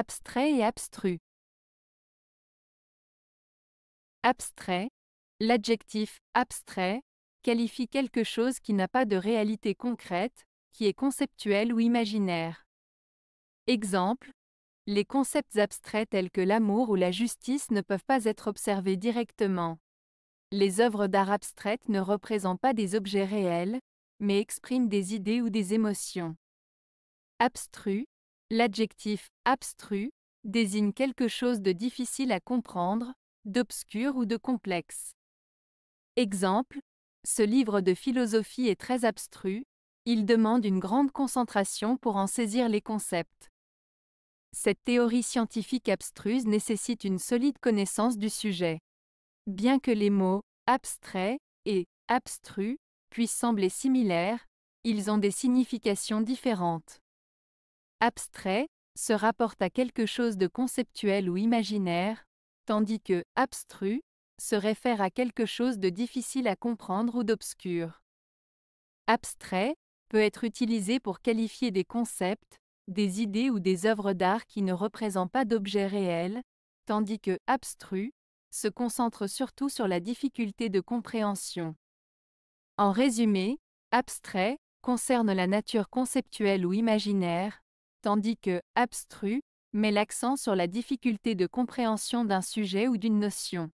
Abstrait et abstrus. Abstrait. L'adjectif « abstrait » qualifie quelque chose qui n'a pas de réalité concrète, qui est conceptuel ou imaginaire. Exemple, les concepts abstraits tels que l'amour ou la justice ne peuvent pas être observés directement. Les œuvres d'art abstraites ne représentent pas des objets réels, mais expriment des idées ou des émotions. Abstrus. L'adjectif « abstrus » désigne quelque chose de difficile à comprendre, d'obscur ou de complexe. Exemple, ce livre de philosophie est très abstrus, il demande une grande concentration pour en saisir les concepts. Cette théorie scientifique abstruse nécessite une solide connaissance du sujet. Bien que les mots « abstrait » et « abstrus » puissent sembler similaires, ils ont des significations différentes. Abstrait se rapporte à quelque chose de conceptuel ou imaginaire, tandis que « abstrus » se réfère à quelque chose de difficile à comprendre ou d'obscur. Abstrait peut être utilisé pour qualifier des concepts, des idées ou des œuvres d'art qui ne représentent pas d'objets réels, tandis que « abstrus » se concentre surtout sur la difficulté de compréhension. En résumé, « abstrait » concerne la nature conceptuelle ou imaginaire, tandis que « abstrus » met l'accent sur la difficulté de compréhension d'un sujet ou d'une notion.